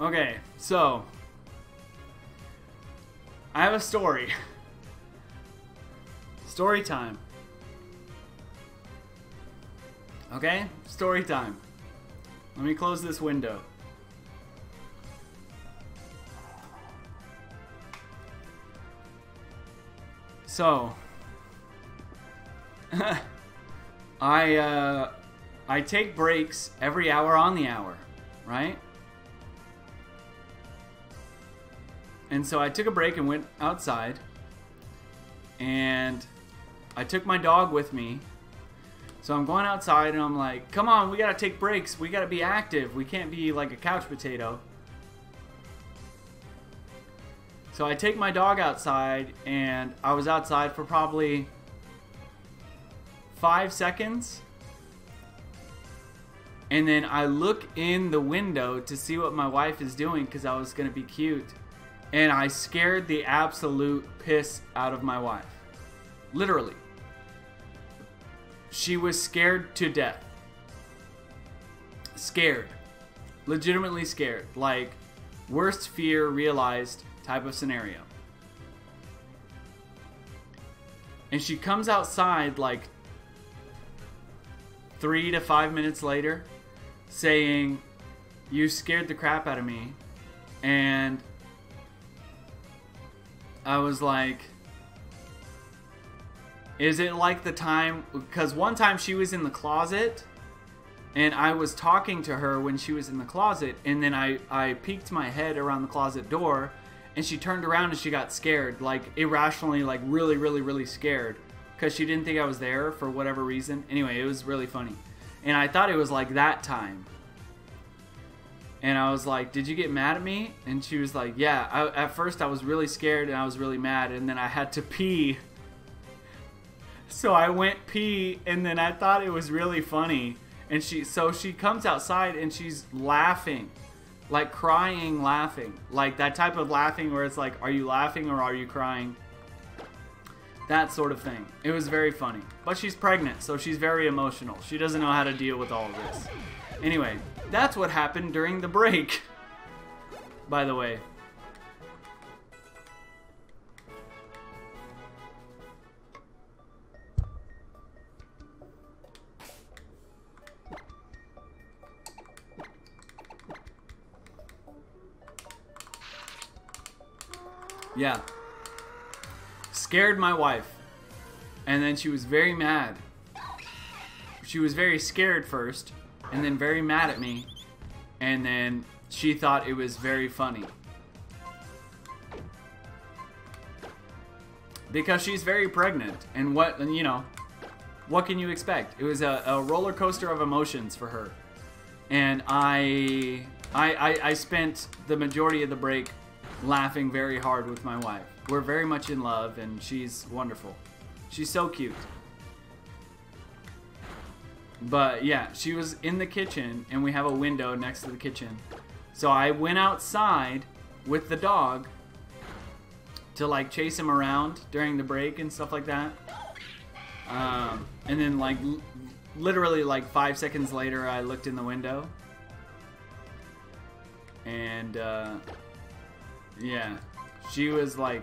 Okay, so I have a story. Story time. Okay, story time. Let me close this window. So, I take breaks every hour on the hour, right? And so I took a break and went outside, and I took my dog with me. So I'm going outside and I'm like, come on, we gotta take breaks. We gotta be active. We can't be like a couch potato. So I take my dog outside, and I was outside for probably 5 seconds. And then I look in the window to see what my wife is doing because I was going to be cute. And I scared the absolute piss out of my wife. Literally. She was scared to death. Scared. Legitimately scared. Like, worst fear realized type of scenario. And she comes outside like 3 to 5 minutes later saying, you scared the crap out of me. And I was like, is it like the time, because one time she was in the closet and I was talking to her when she was in the closet, and then I peeked my head around the closet door. And she turned around and she got scared, like irrationally, like really, really, really scared. Because she didn't think I was there for whatever reason. Anyway, it was really funny. And I thought it was like that time. And I was like, did you get mad at me? And she was like, yeah. At first I was really scared and I was really mad. And then I had to pee. So I went pee, and then I thought it was really funny. And so she comes outside and she's laughing. Like crying, laughing. Like that type of laughing where it's like, are you laughing or are you crying? That sort of thing. It was very funny. But she's pregnant, so she's very emotional. She doesn't know how to deal with all of this. Anyway, that's what happened during the break. By the way. Yeah. Scared my wife. And then she was very mad. She was very scared first. And then very mad at me. And then she thought it was very funny. Because she's very pregnant. And what, you know, what can you expect? It was a roller coaster of emotions for her. And I spent the majority of the break laughing very hard with my wife. We're very much in love, and she's wonderful. She's so cute. But yeah, she was in the kitchen, and we have a window next to the kitchen. So I went outside with the dog to like chase him around during the break and stuff like that. And then like literally like 5 seconds later, I looked in the window. And yeah, she was like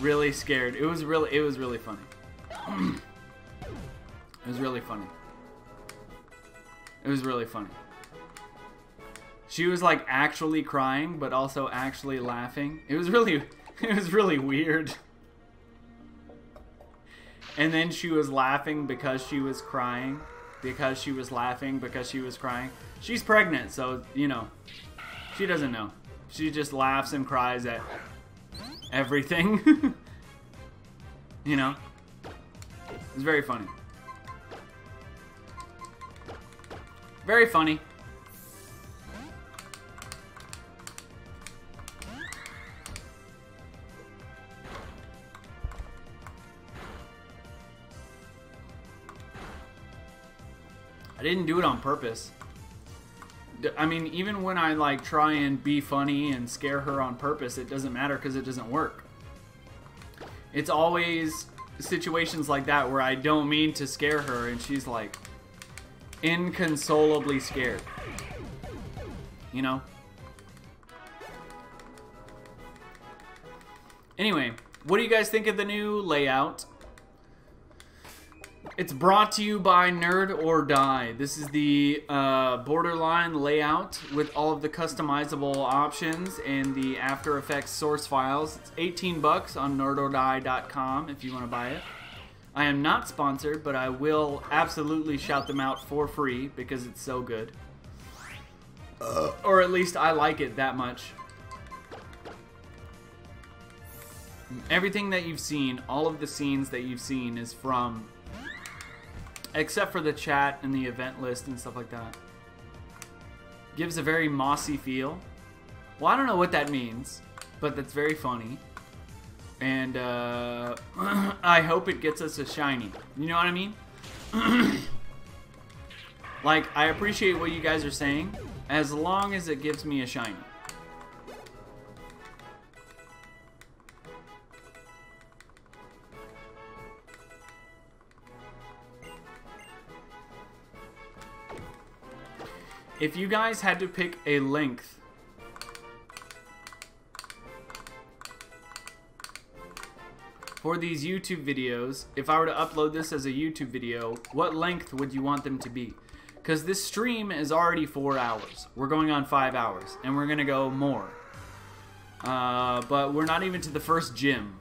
really scared. It was really funny. It was really funny. It was really funny. She was like actually crying, but also actually laughing. It was really weird. And then she was laughing because she was crying, because she was laughing because she was crying. She's pregnant, so you know, she doesn't know. She just laughs and cries at everything. You know? It's very funny. Very funny. I didn't do it on purpose. I mean, even when I like try and be funny and scare her on purpose, it doesn't matter because it doesn't work. It's always situations like that where I don't mean to scare her and she's like inconsolably scared. You know? Anyway, what do you guys think of the new layout? It's brought to you by Nerd or Die. This is the Borderline layout with all of the customizable options and the After Effects source files. It's 18 bucks on nerdordie.com if you want to buy it. I am not sponsored, but I will absolutely shout them out for free because it's so good. Or at least I like it that much. Everything that you've seen, all of the scenes that you've seen is from... except for the chat and the event list and stuff like that. Gives a very mossy feel. Well, I don't know what that means, but that's very funny. And I hope it gets us a shiny. You know what I mean? Like, I appreciate what you guys are saying, as long as it gives me a shiny. If you guys had to pick a length, for these YouTube videos, if I were to upload this as a YouTube video, what length would you want them to be? Because this stream is already 4 hours. We're going on 5 hours, and we're going to go more. But we're not even to the first gym.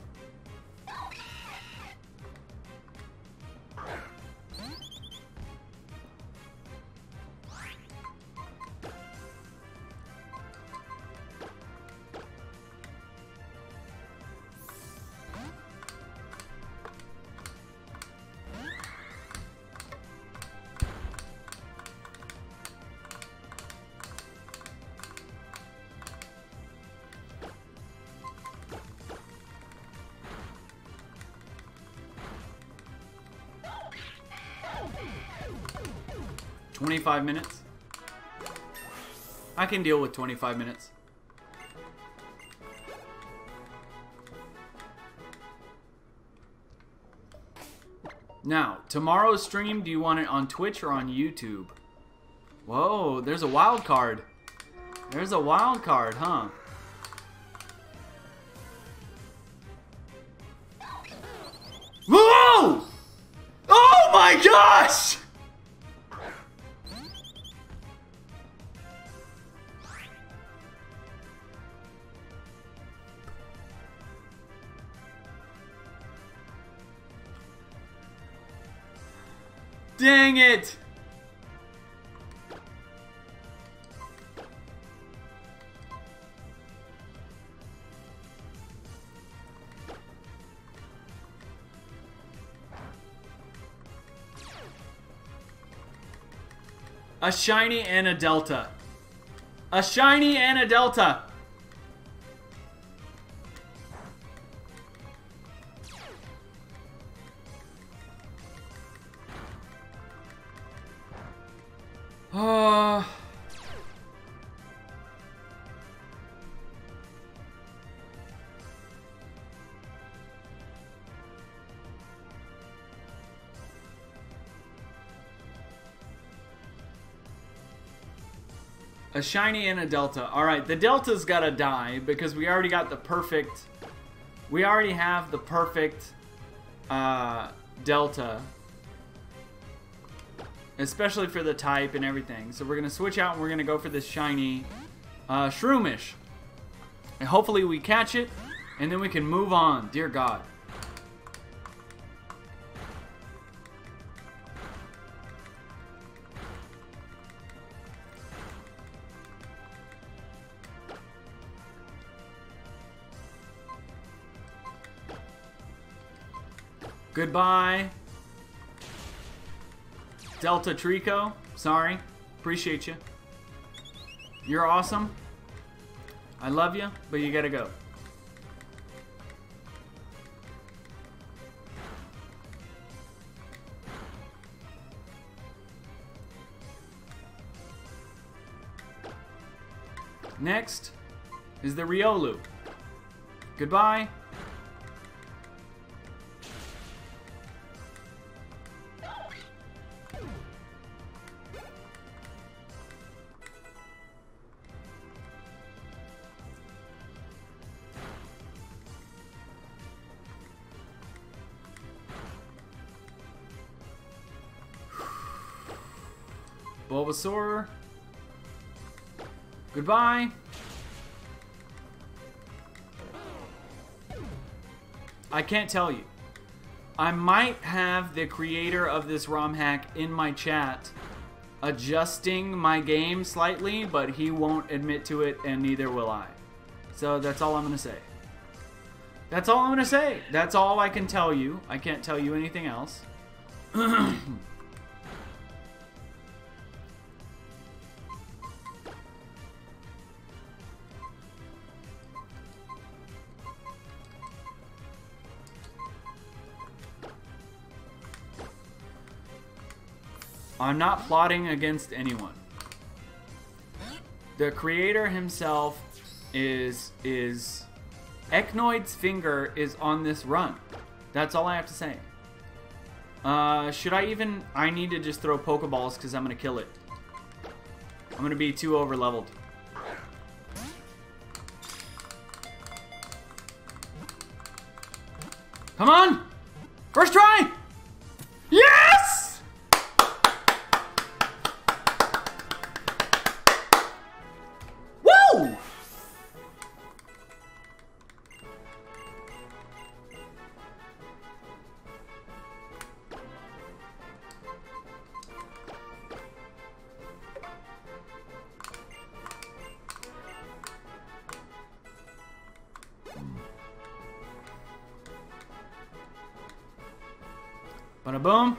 Minutes. I can deal with 25 minutes. Now, tomorrow's stream, do you want it on Twitch or on YouTube? Whoa, there's a wild card. There's a wild card, huh? Whoa! Oh my gosh! Dang it! A shiny and a delta. A shiny and a delta. A shiny and a delta. Alright, the delta's gotta die because we already got the perfect... we already have the perfect delta. Especially for the type and everything. So we're gonna switch out and we're gonna go for this shiny Shroomish. And hopefully we catch it and then we can move on. Dear God. Goodbye, Delta Trico. Sorry. Appreciate you. You're awesome. I love you, but you gotta go. Next is the Riolu. Goodbye. Bulbasaur. Goodbye. I can't tell you. I might have the creator of this ROM hack in my chat adjusting my game slightly, but he won't admit to it, and neither will I. So that's all I'm going to say. That's all I'm going to say. That's all I can tell you. I can't tell you anything else. I'm not plotting against anyone. The creator himself is Eknoid's finger is on this run. That's all I have to say. Should I even... I need to just throw Pokeballs because I'm going to kill it. I'm going to be too overleveled. Come on! First try! Yes! Woo! Bada boom.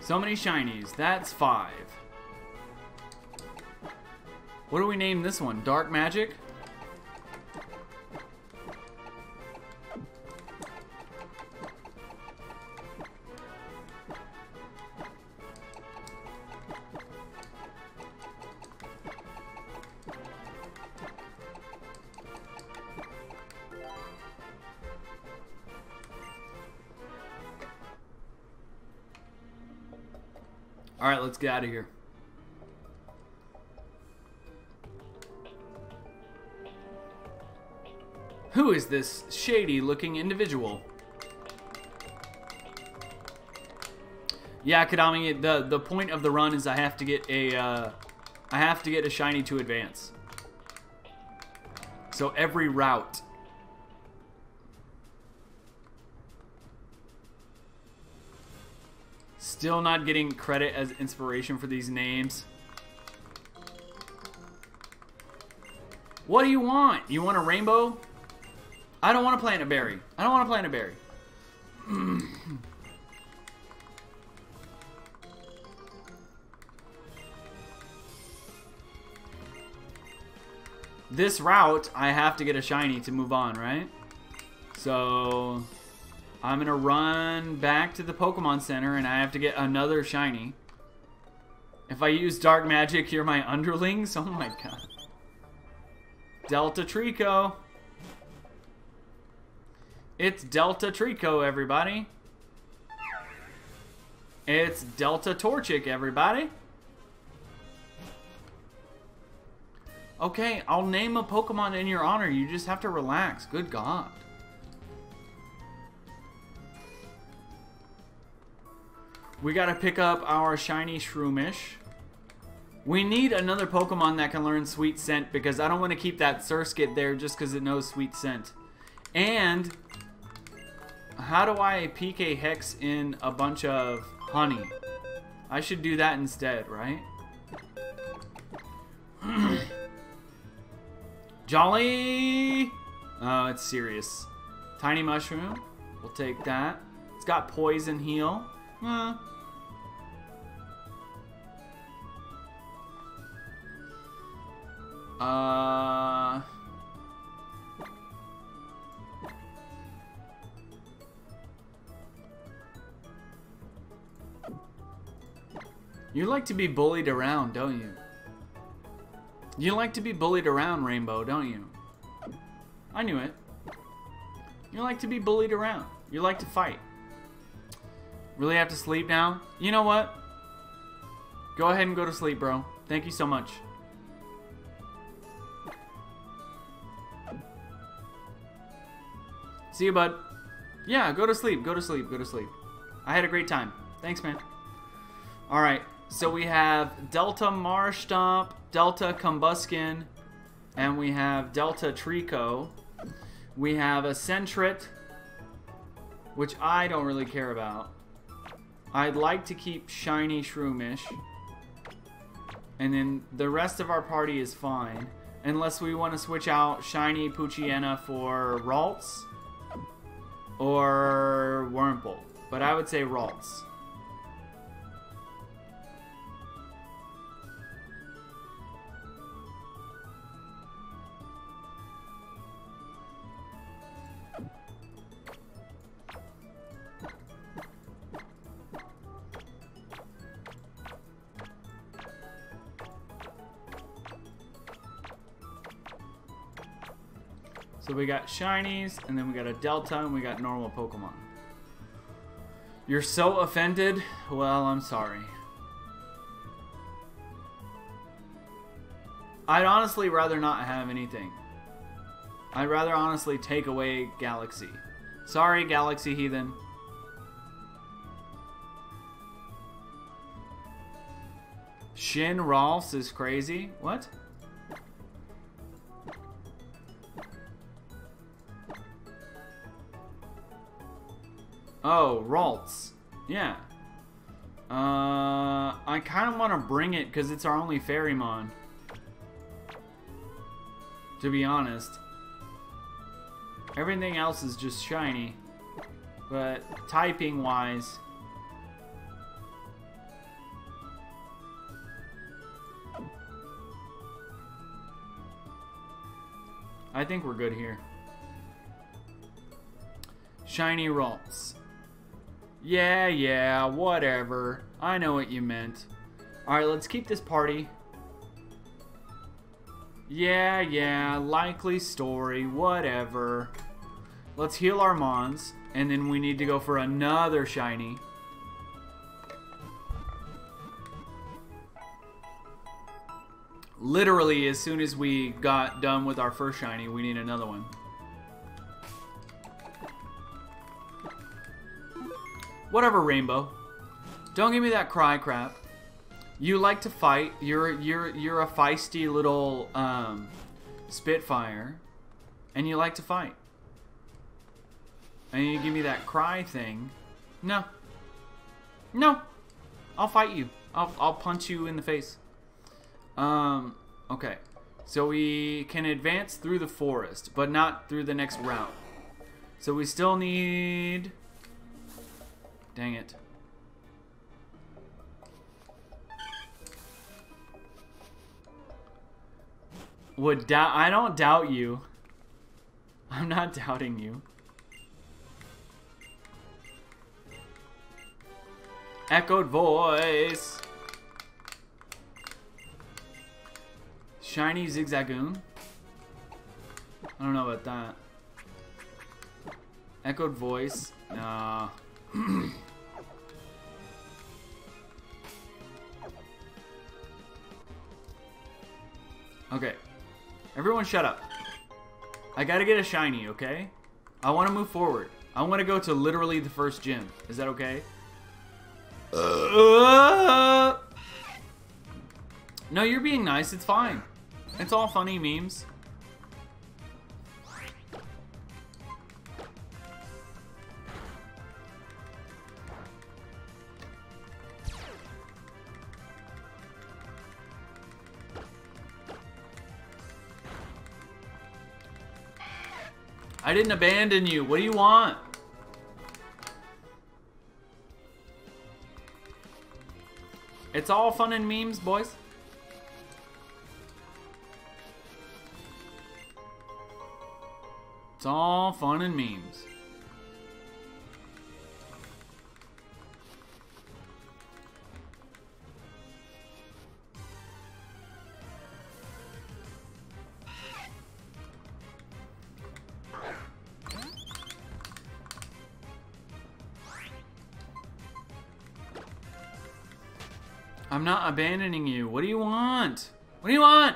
So many shinies. That's 5. What do we name this one? Dark Magic? Alright, let's get out of here. Who is this shady looking individual? Yeah, Kadami, the point of the run is I have to get a shiny to advance. So every route. Still not getting credit as inspiration for these names. What do you want? You want a rainbow? I don't want to plant a berry. I don't want to plant a berry. This route, I have to get a shiny to move on, right? So... I'm gonna run back to the Pokemon Center and I have to get another shiny. If I use Dark Magic, you're my underlings? Oh my god. Delta Trico. It's Delta Trico, everybody. It's Delta Torchic, everybody. Okay, I'll name a Pokemon in your honor. You just have to relax. Good god. We gotta pick up our shiny Shroomish. We need another Pokemon that can learn Sweet Scent because I don't want to keep that Surskit there just because it knows Sweet Scent. And how do I PK Hex in a bunch of honey? I should do that instead, right? Jolly! Oh, it's serious. Tiny Mushroom. We'll take that. It's got Poison Heal. You like to be bullied around, don't you? You like to be bullied around, Rainbow, don't you? I knew it. You like to be bullied around. You like to fight. Really have to sleep now? You know what? Go ahead and go to sleep, bro. Thank you so much. See you, bud. Yeah, go to sleep, go to sleep, go to sleep. I had a great time. Thanks, man. Alright, so we have Delta Marshtomp, Delta Combuskin, and we have Delta Trico. We have a Sentret, which I don't really care about. I'd like to keep Shiny Shroomish. And then the rest of our party is fine. Unless we want to switch out Shiny Poochyena for Ralts or Wurmple. But I would say Ralts. So we got shinies, and then we got a Delta, and we got normal Pokemon. You're so offended? Well, I'm sorry. I'd honestly rather not have anything. I'd rather honestly take away Galaxy. Sorry, Galaxy Heathen. Shin Ralphs is crazy? What? Oh, Ralts. Yeah. I kind of want to bring it because it's our only Fairy Mon. To be honest. Everything else is just shiny. But typing-wise... I think we're good here. Shiny Ralts. Yeah, yeah, whatever. I know what you meant. Alright, let's keep this party. Yeah, yeah, likely story, whatever. Let's heal our Mons, and then we need to go for another shiny. Literally, as soon as we got done with our first shiny, we need another one. Whatever, Rainbow. Don't give me that cry crap. You like to fight. You're a feisty little Spitfire, and you like to fight. And you give me that cry thing. No. No. I'll fight you. I'll punch you in the face. Okay. So we can advance through the forest, but not through the next route. So we still need. Dang it. I don't doubt you. I'm not doubting you. Echoed voice. Shiny Zigzagoon. I don't know about that. Echoed voice. Nah. Okay, everyone shut up. I gotta get a shiny, okay? I want to move forward. I want to go to literally the first gym. Is that okay? No, you're being nice. It's fine. It's all funny memes. I didn't abandon you. What do you want? It's all fun and memes, boys. It's all fun and memes. I'm not abandoning you. What do you want? What do you want?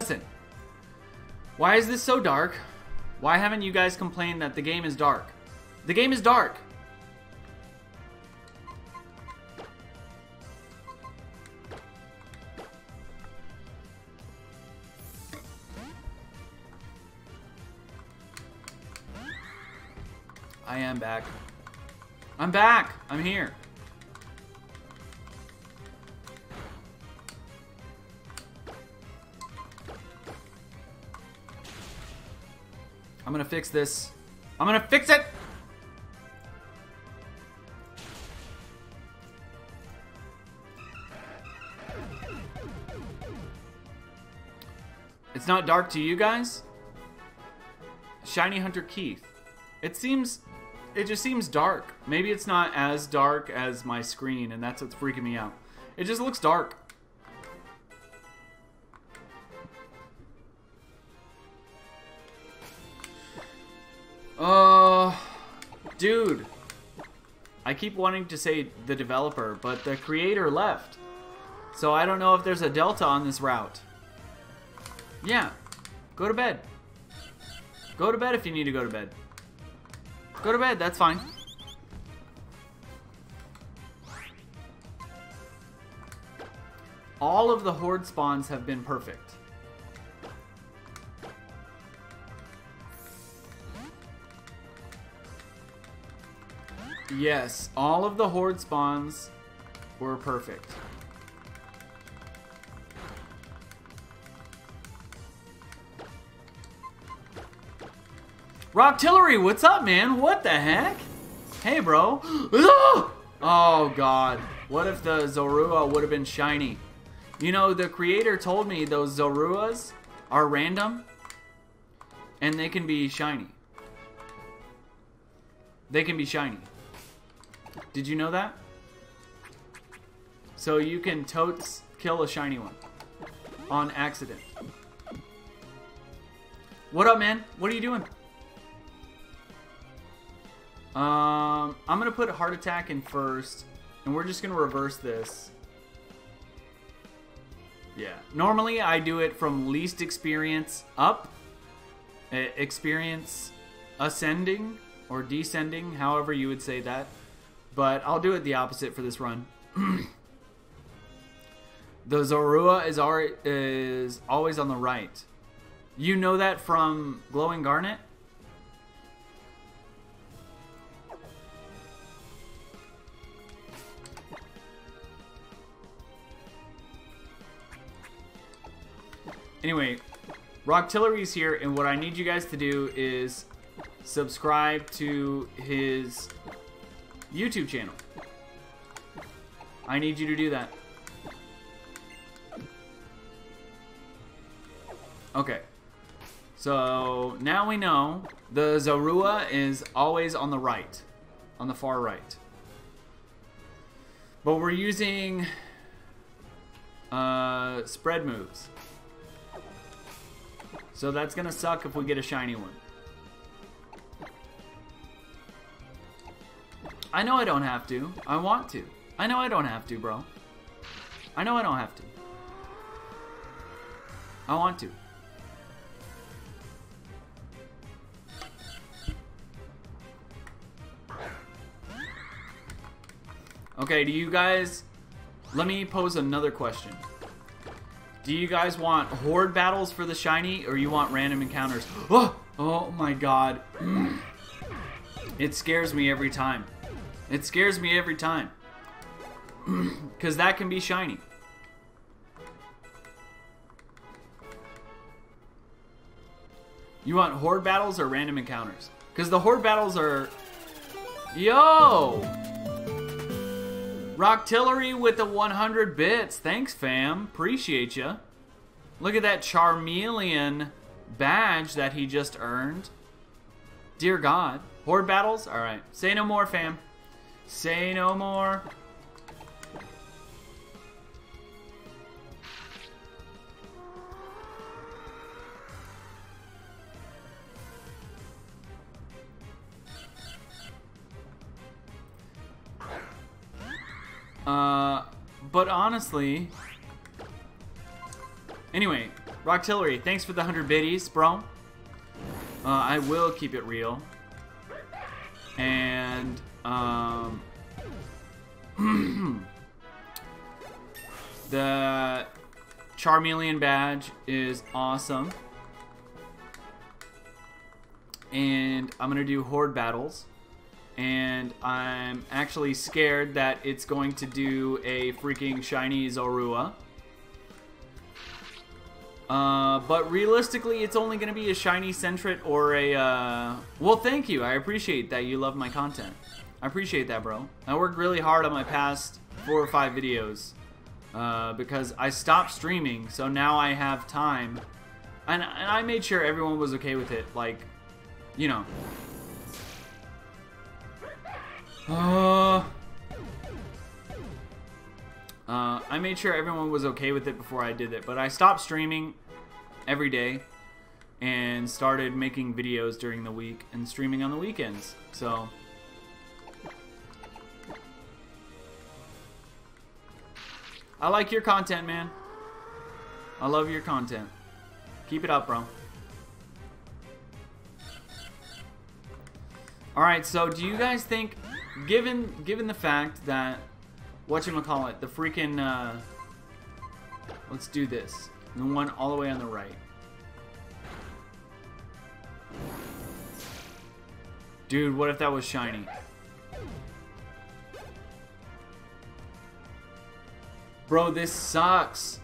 Listen, why is this so dark? Why haven't you guys complained that the game is dark? The game is dark! I am back. I'm back! I'm here. I'm gonna fix this. I'm gonna fix it! It's not dark to you guys? Shiny Hunter Keith. It seems... it just seems dark. Maybe it's not as dark as my screen, and that's what's freaking me out. It just looks dark. Dude. I keep wanting to say the developer, but the creator left. So I don't know if there's a delta on this route. Yeah. Go to bed. Go to bed if you need to go to bed. Go to bed, that's fine. All of the horde spawns have been perfect. Yes, all of the horde spawns were perfect. Rocktilleree, what's up, man? What the heck? Hey, bro. Oh, God. What if the Zorua would have been shiny? You know, the creator told me those Zoruas are random. And they can be shiny. They can be shiny. Did you know that? So you can totes kill a shiny one. On accident. What up, man? What are you doing? I'm gonna put heart attack in first, and we're just gonna reverse this. Yeah. Normally I do it from least experience up, experience ascending or descending, however you would say that. But I'll do it the opposite for this run. The Zorua is always on the right. You know that from Glowing Garnet? Anyway, Rocktillary's here, and what I need you guys to do is subscribe to his YouTube channel. I need you to do that. Okay. So, now we know the Zorua is always on the right. On the far right. But we're using spread moves. So that's gonna suck if we get a shiny one. I know I don't have to. I want to. I know I don't have to, bro. I know I don't have to. I want to. Okay, do you guys... Let me pose another question. Do you guys want horde battles for the shiny, or you want random encounters? Oh, oh my god. It scares me every time. It scares me every time. Because that can be shiny. You want horde battles or random encounters? Because the horde battles are... Yo! Rocktilleree with the 100 bits. Thanks, fam. Appreciate ya. Look at that Charmeleon badge that he just earned. Dear God. Horde battles? Alright. Say no more, fam. Say no more. But honestly... Anyway, Rocktillery, thanks for the 100 biddies, bro. I will keep it real. And... the Charmeleon badge is awesome. And I'm going to do horde battles. And I'm actually scared that it's going to do a freaking shiny Zorua. But realistically, it's only going to be a shiny Sentret or a... Well, thank you. I appreciate that you love my content. I appreciate that, bro. I worked really hard on my past 4 or 5 videos. Because I stopped streaming, so now I have time. And I made sure everyone was okay with it. Like, you know... I made sure everyone was okay with it before I did it, but I stopped streaming every day and started making videos during the week and streaming on the weekends. So I like your content, man. I love your content. Keep it up, bro. Alright, so do you guys think, given the fact that, whatchamacallit, the freaking, let's do this, the one all the way on the right. Dude, what if that was shiny? Bro, this sucks.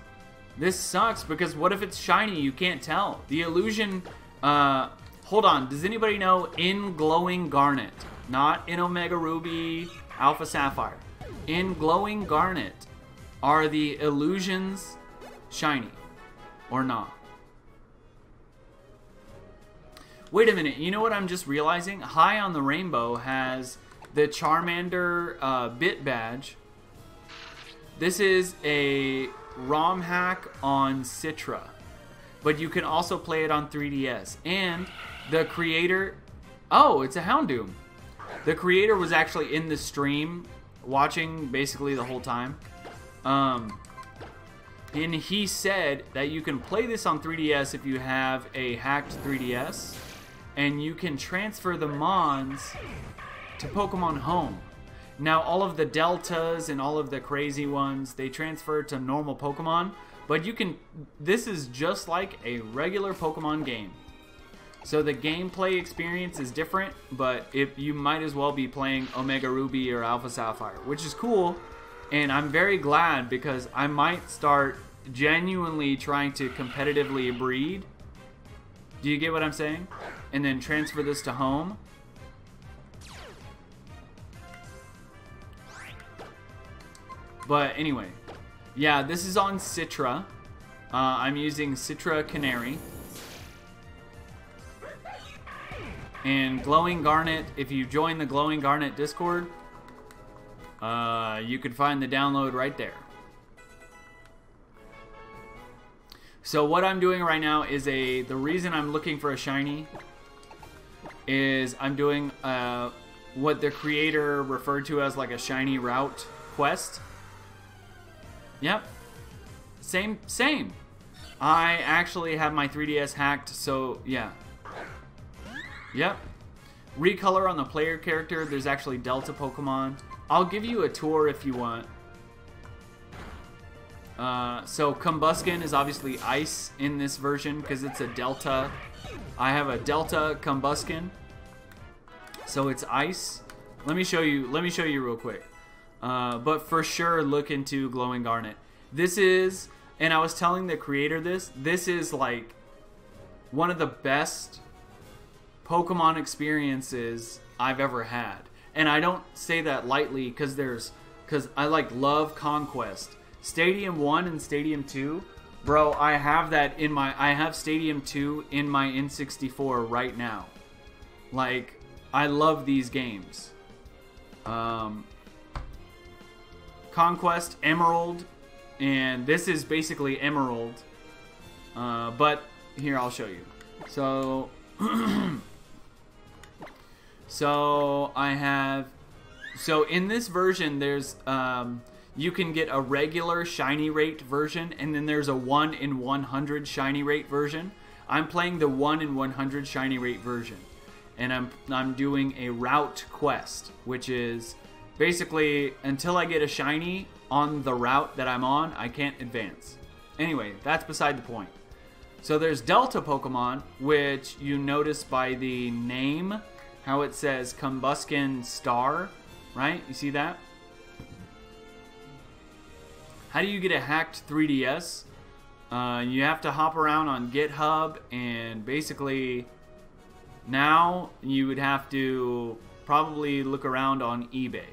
This sucks, because what if it's shiny? You can't tell. The illusion, hold on, does anybody know in Glowing Garnet? Not in Omega Ruby, Alpha Sapphire. In Glowing Garnet, are the illusions shiny or not? Wait a minute, you know what I'm just realizing? High on the Rainbow has the Charmander bit badge. This is a ROM hack on Citra, but you can also play it on 3DS. And the creator... Oh, it's a Houndoom. The creator was actually in the stream, watching basically the whole time. And he said that you can play this on 3DS if you have a hacked 3DS. And you can transfer the Mons to Pokemon Home. Now, all of the Deltas and all of the crazy ones, they transfer to normal Pokemon. But you can, this is just like a regular Pokemon game. So the gameplay experience is different, but if you might as well be playing Omega Ruby or Alpha Sapphire, which is cool. And I'm very glad because I might start genuinely trying to competitively breed. Do you get what I'm saying? And then transfer this to home. But anyway. Yeah, this is on Citra. I'm using Citra Canary. And Glowing Garnet, if you join the Glowing Garnet Discord, you can find the download right there. So what I'm doing right now is a... The reason I'm looking for a shiny is I'm doing what the creator referred to as like a Shiny Route Quest. Yep. Same. I actually have my 3DS hacked, so yeah. Yep. Recolor on the player character. There's actually Delta Pokemon. I'll give you a tour if you want. So Combuskin is obviously ice in this version because it's a Delta. I have a Delta Combuskin. So it's ice. Let me show you real quick. But for sure, look into Glowing Garnet. This is, and I was telling the creator this, this is like one of the best Pokemon experiences I've ever had. And I don't say that lightly because I like love Conquest. Stadium 1 and Stadium 2, bro, I have that in my, I have Stadium 2 in my N64 right now. Like, I love these games. Conquest, Emerald, and this is basically Emerald, but here I'll show you. So so in this version there's you can get a regular shiny rate version, and then there's a 1 in 100 shiny rate version. I'm playing the 1 in 100 shiny rate version, and I'm doing a route quest, which is basically until I get a shiny on the route that I'm on, I can't advance. Anyway, that's beside the point. So there's Delta Pokemon, which you notice by the name, how it says Combuskin Star, right? You see that? How do you get a hacked 3DS? You have to hop around on GitHub, and basically now you would have to probably look around on eBay,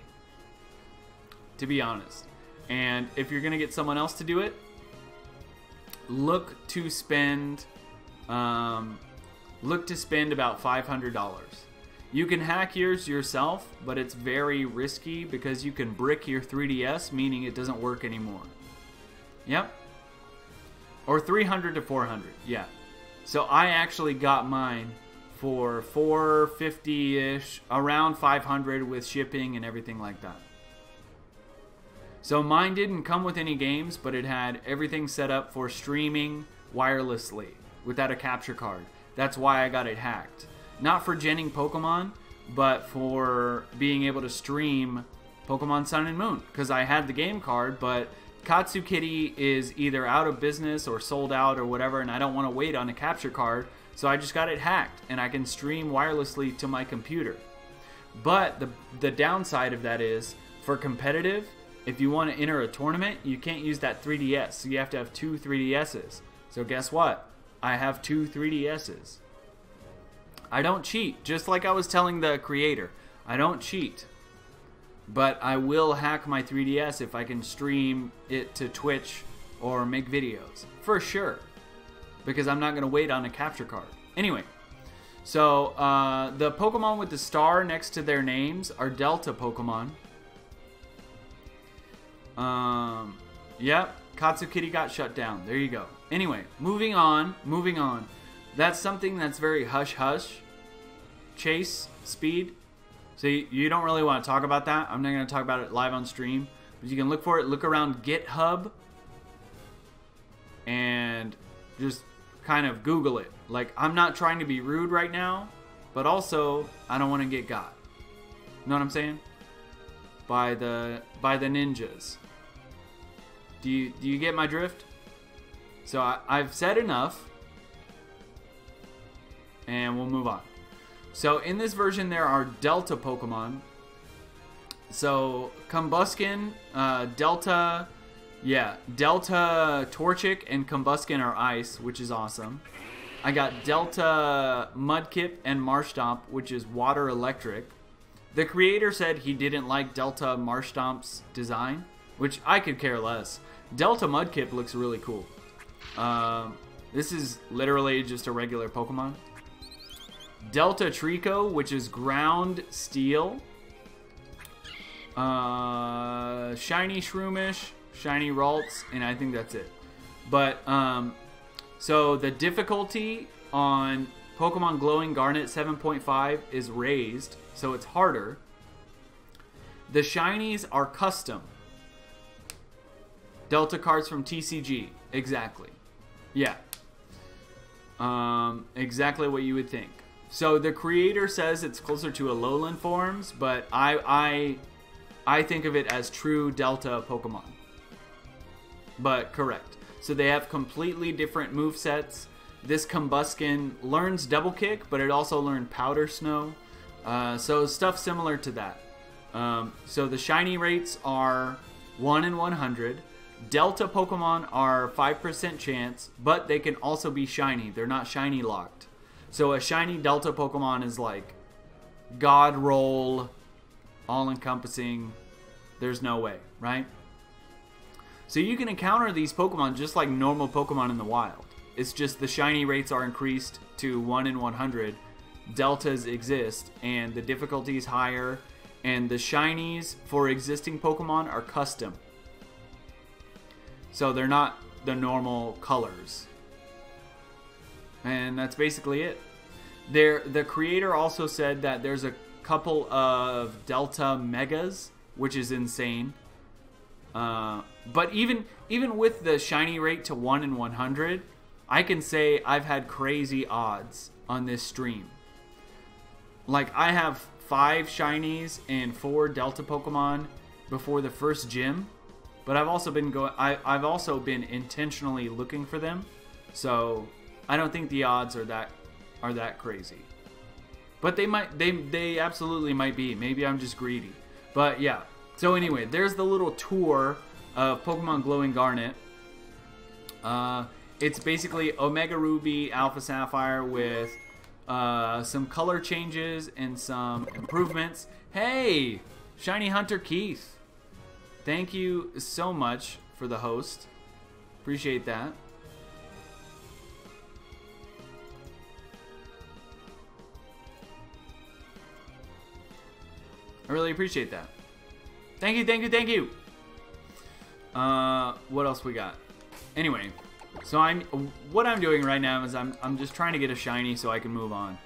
to be honest. And if you're going to get someone else to do it, look to spend about $500. You can hack yours yourself, but it's very risky because you can brick your 3DS, meaning it doesn't work anymore. Yep. Or 300 to 400, yeah. So I actually got mine for 450-ish, around 500 with shipping and everything like that. So mine didn't come with any games, but it had everything set up for streaming wirelessly without a capture card. That's why I got it hacked. Not for genning Pokemon, but for being able to stream Pokemon Sun and Moon. Because I had the game card, but Katsukitty is either out of business or sold out or whatever, and I don't want to wait on a capture card. So I just got it hacked, and I can stream wirelessly to my computer. But the downside of that is, for competitive, if you want to enter a tournament, you can't use that 3DS. So you have to have two 3DSs. So guess what? I have two 3DSs. I don't cheat, just like I was telling the creator. I don't cheat, but I will hack my 3DS if I can stream it to Twitch or make videos, for sure, because I'm not going to wait on a capture card. Anyway, so the Pokemon with the star next to their names are Delta Pokemon. Yep, Katsukitty got shut down. There you go. Anyway, moving on. That's something that's very hush-hush. Chase, speed. So you don't really want to talk about that. I'm not going to talk about it live on stream. But you can look for it. Look around GitHub. And just kind of Google it. Like, I'm not trying to be rude right now. But also, I don't want to get got. You know what I'm saying? By the ninjas. Do you get my drift? So I've said enough. And we'll move on. So in this version there are Delta Pokemon. So Combuskin, Delta, yeah, Delta Torchic and Combuskin are ice, which is awesome. I got Delta Mudkip and Marshtomp, which is water electric. The creator said he didn't like Delta Marshtomp's design, which I could care less. Delta Mudkip looks really cool. This is literally just a regular Pokemon. Delta Trico, which is ground steel. Shiny Shroomish, Shiny Ralts, and I think that's it. But, so the difficulty on Pokemon Glowing Garnet 7.5 is raised, so it's harder. The shinies are custom. Delta cards from TCG, exactly. Yeah. Exactly what you would think. So the creator says it's closer to Alolan forms, but I think of it as true Delta Pokemon. But correct. So they have completely different movesets. This Combuskin learns Double Kick, but it also learned Powder Snow. So stuff similar to that. So the shiny rates are 1 in 100. Delta Pokemon are 5% chance, but they can also be shiny. They're not shiny locked. So a shiny Delta Pokemon is like God roll, all-encompassing, there's no way, right? So you can encounter these Pokemon just like normal Pokemon in the wild. It's just the shiny rates are increased to 1 in 100. Deltas exist, and the difficulty is higher, and the shinies for existing Pokemon are custom. So they're not the normal colors. And that's basically it. The creator also said that there's a couple of Delta Megas, which is insane. But even with the shiny rate to 1 in 100, I can say I've had crazy odds on this stream. Like, I have 5 shinies and 4 Delta Pokemon before the first gym, but I've also been I've also been intentionally looking for them, so I don't think the odds are that crazy. But they absolutely might be. Maybe I'm just greedy. But yeah. So anyway, there's the little tour of Pokemon Glowing Garnet. It's basically Omega Ruby, Alpha Sapphire with some color changes and some improvements. Hey, Shiny Hunter Keith. Thank you so much for the host. Appreciate that. I really appreciate that. Thank you, thank you, thank you. What else we got? Anyway, so what I'm doing right now is I'm just trying to get a shiny so I can move on.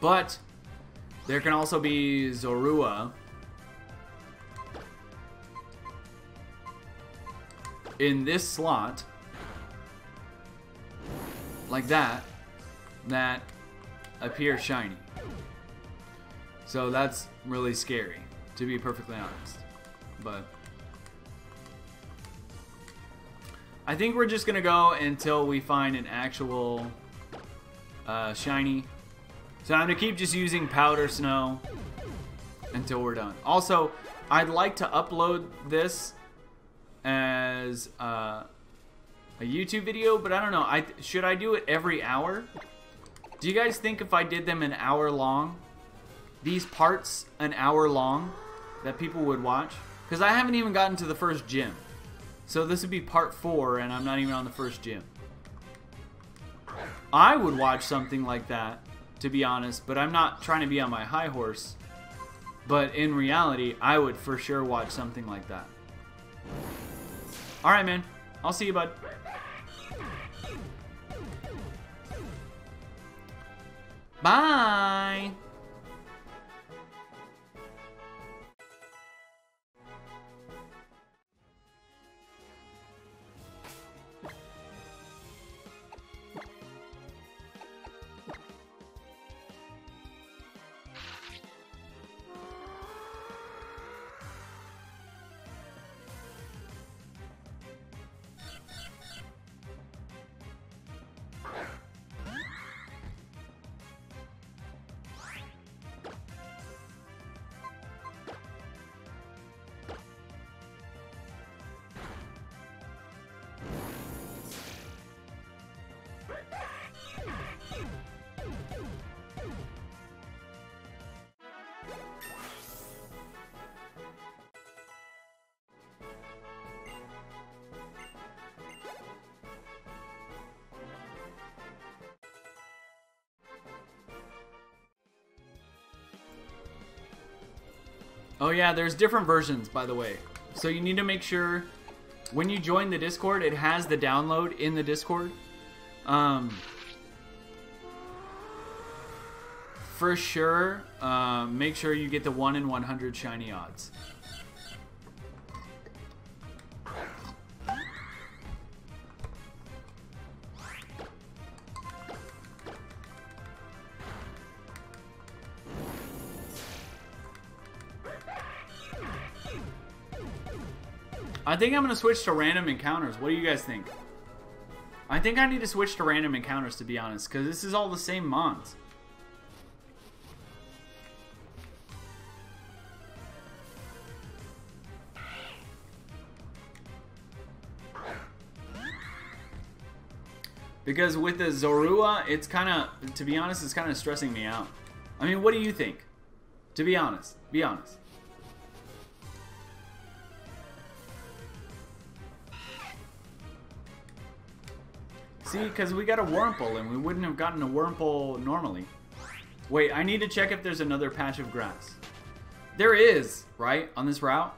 But there can also be Zorua in this slot, like that appear shiny. So that's really scary, to be perfectly honest. But I think we're just gonna go until we find an actual shiny. So I'm gonna keep just using Powder Snow until we're done. Also, I'd like to upload this as a YouTube video, but I don't know. Should I do it every hour? Do you guys think if I did them an hour long, these parts an hour long, that people would watch? Because I haven't even gotten to the first gym. So this would be part 4 and I'm not even on the first gym. I would watch something like that, to be honest, but I'm not trying to be on my high horse. But in reality, I would for sure watch something like that. All right, man. I'll see you, bud. Bye. Oh yeah, there's different versions, by the way. So you need to make sure when you join the Discord, it has the download in the Discord. For sure, make sure you get the 1 in 100 shiny odds. I think I'm going to switch to random encounters. What do you guys think? I think I need to switch to random encounters, to be honest, because this is all the same mons. Because with the Zorua, it's kind of, to be honest, it's kind of stressing me out. I mean, what do you think? To be honest. Be honest. See, because we got a Wurmple, and we wouldn't have gotten a Wurmple normally. Wait, I need to check if there's another patch of grass. There is, right? On this route?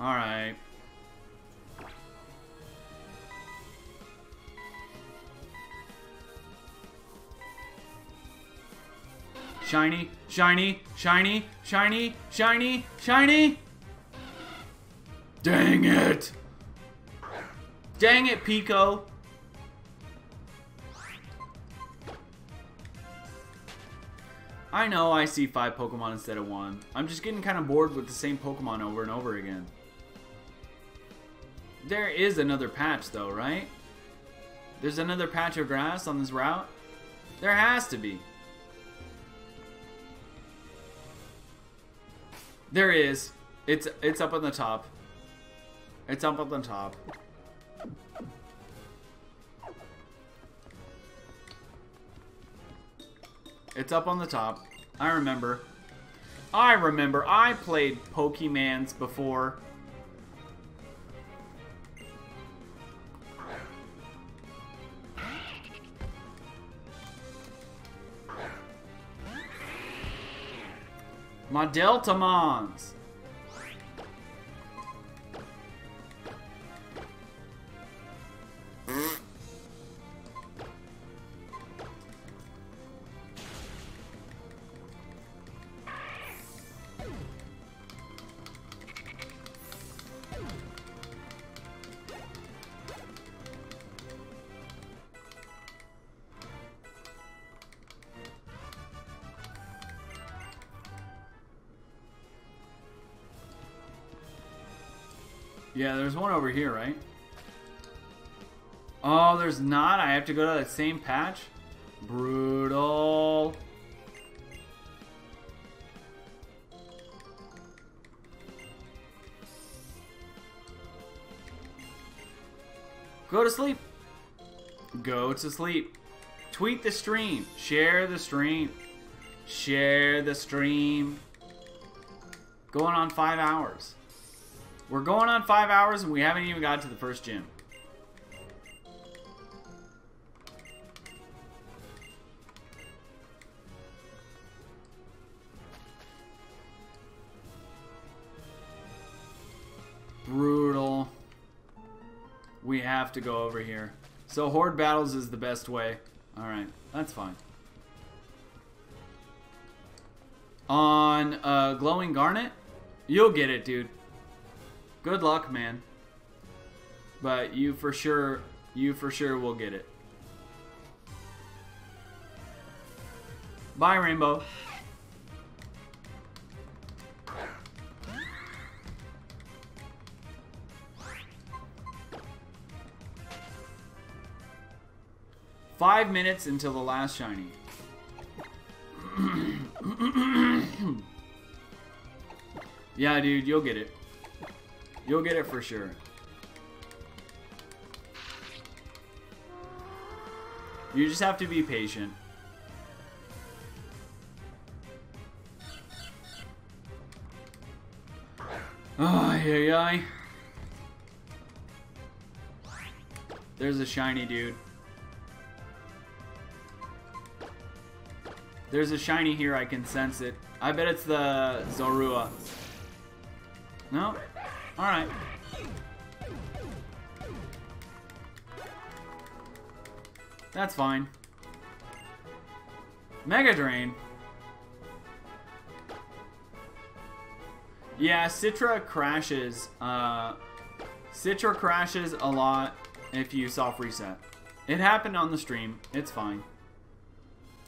Alright. Shiny, shiny, shiny, shiny, shiny, shiny! Dang it! Dang it, Pico! I know I see 5 Pokemon instead of 1. I'm just getting kind of bored with the same Pokemon over and over again. There is another patch though, right? There's another patch of grass on this route? There has to be. There is. It's up on the top. It's up on the top. It's up on the top. I remember. I remember. I played Pokemans before. My Deltamons. Yeah, there's one over here, right? Oh, there's not? I have to go to that same patch? Brutal. Go to sleep. Go to sleep. Tweet the stream. Share the stream. Share the stream. Going on 5 hours. We're going on 5 hours and we haven't even got to the first gym. Brutal. We have to go over here. So horde battles is the best way. Alright, that's fine. On Glowing Garnet, you'll get it, dude. Good luck, man. But you for sure will get it. Bye, Rainbow. Five 5 minutes until the last shiny. Yeah, dude, you'll get it. You'll get it for sure. You just have to be patient. Ay, ay, ay. There's a shiny, dude. There's a shiny here. I can sense it. I bet it's the Zorua. No? All right. That's fine. Mega Drain. Yeah, Citra crashes. Citra crashes a lot if you soft reset. It happened on the stream. It's fine.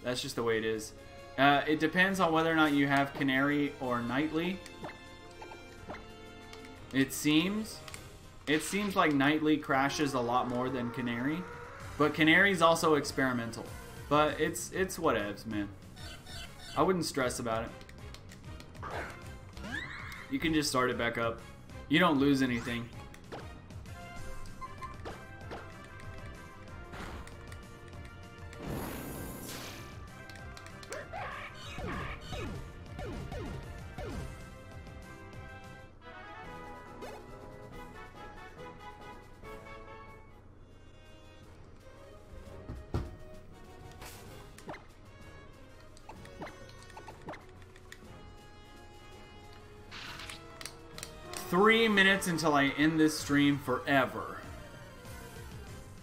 That's just the way it is. It depends on whether or not you have Canary or Nightly. It seems like Nightly crashes a lot more than Canary, but Canary's also experimental. But it's whatevs, man. I wouldn't stress about it. You can just start it back up. You don't lose anything. 3 minutes until I end this stream forever.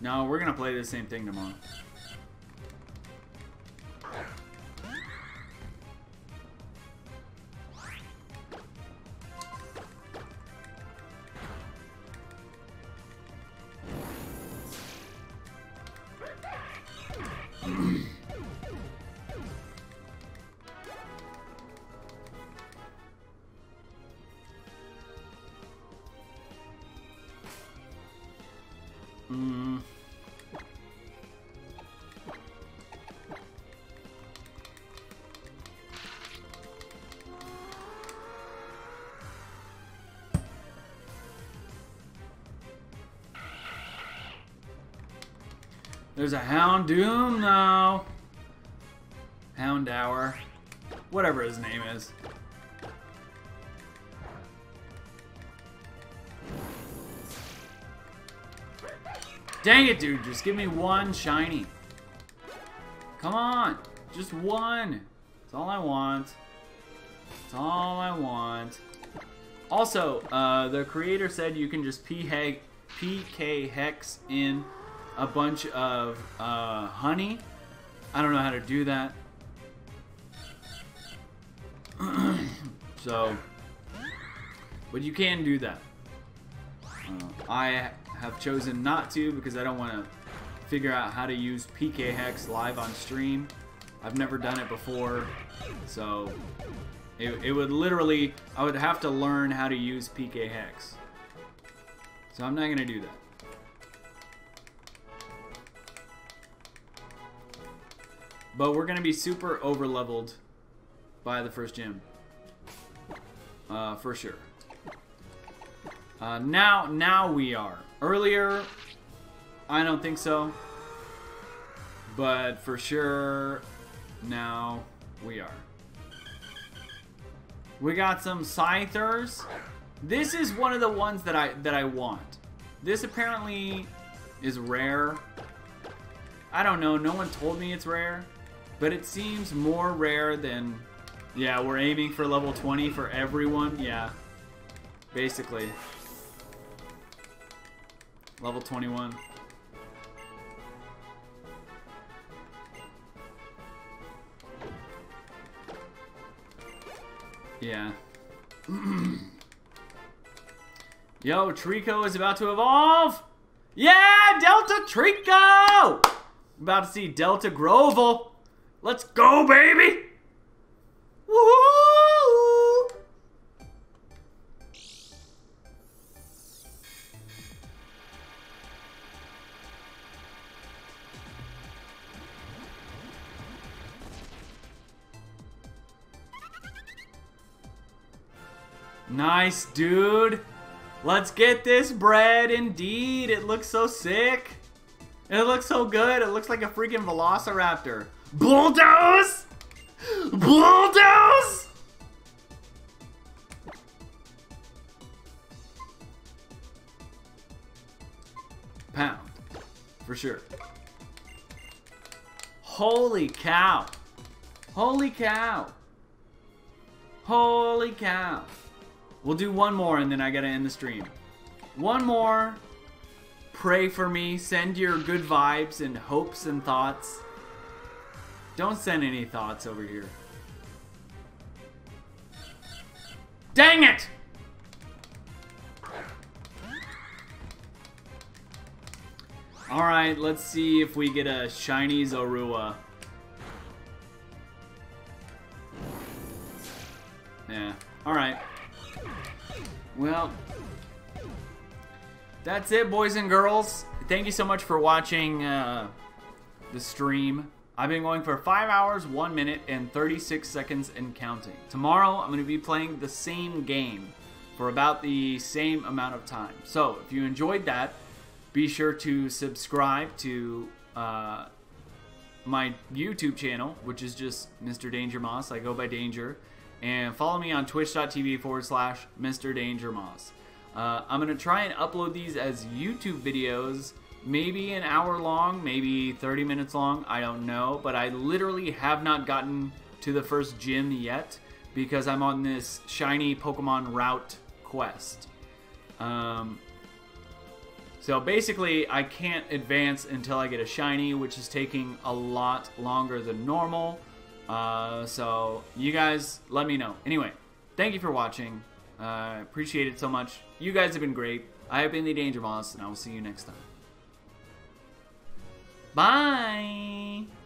No, we're gonna play the same thing tomorrow. There's a Houndoom now. Houndour. Whatever his name is. Dang it, dude. Just give me one shiny. Come on. Just one. That's all I want. That's all I want. Also, the creator said you can just PK Hex in a bunch of honey. I don't know how to do that. So, but you can do that. I have chosen not to because I don't want to figure out how to use PK Hex live on stream. I've never done it before, so it would literally, I would have to learn how to use PK Hex. So I'm not going to do that. But we're going to be super over-leveled by the first gym. For sure. Now we are. Earlier, I don't think so. But for sure, now we are. We got some Scythers. This is one of the ones that I want. This apparently is rare. I don't know. No one told me it's rare. But it seems more rare than... Yeah, we're aiming for level 20 for everyone. Yeah. Basically. Level 21. Yeah. Yo, Trico is about to evolve! Yeah! Delta Trico! About to see Delta Grovel. Let's go, baby! Woohoo! Nice, dude. Let's get this bread, indeed. It looks so sick. It looks so good. It looks like a freaking Velociraptor. Bulldoze! Bulldoze! Pound. For sure. Holy cow. Holy cow. Holy cow. We'll do one more and then I gotta end the stream. One more. Pray for me. Send your good vibes and hopes and thoughts. Don't send any thoughts over here. Dang it! Alright, let's see if we get a shiny Zorua. Yeah, alright. Well, that's it, boys and girls. Thank you so much for watching the stream. I've been going for 5 hours, 1 minute, and 36 seconds and counting. Tomorrow, I'm going to be playing the same game for about the same amount of time. So, if you enjoyed that, be sure to subscribe to my YouTube channel, which is just MrDangerMoss. I go by Danger. And follow me on twitch.tv/MrDangerMoss. I'm going to try and upload these as YouTube videos. Maybe an hour long, maybe 30 minutes long, I don't know. But I literally have not gotten to the first gym yet because I'm on this shiny Pokemon Route Quest. So basically, I can't advance until I get a shiny, which is taking a lot longer than normal. So you guys, let me know. Anyway, thank you for watching. I appreciate it so much. You guys have been great. I have been MrDangerMoss, and I will see you next time. Bye!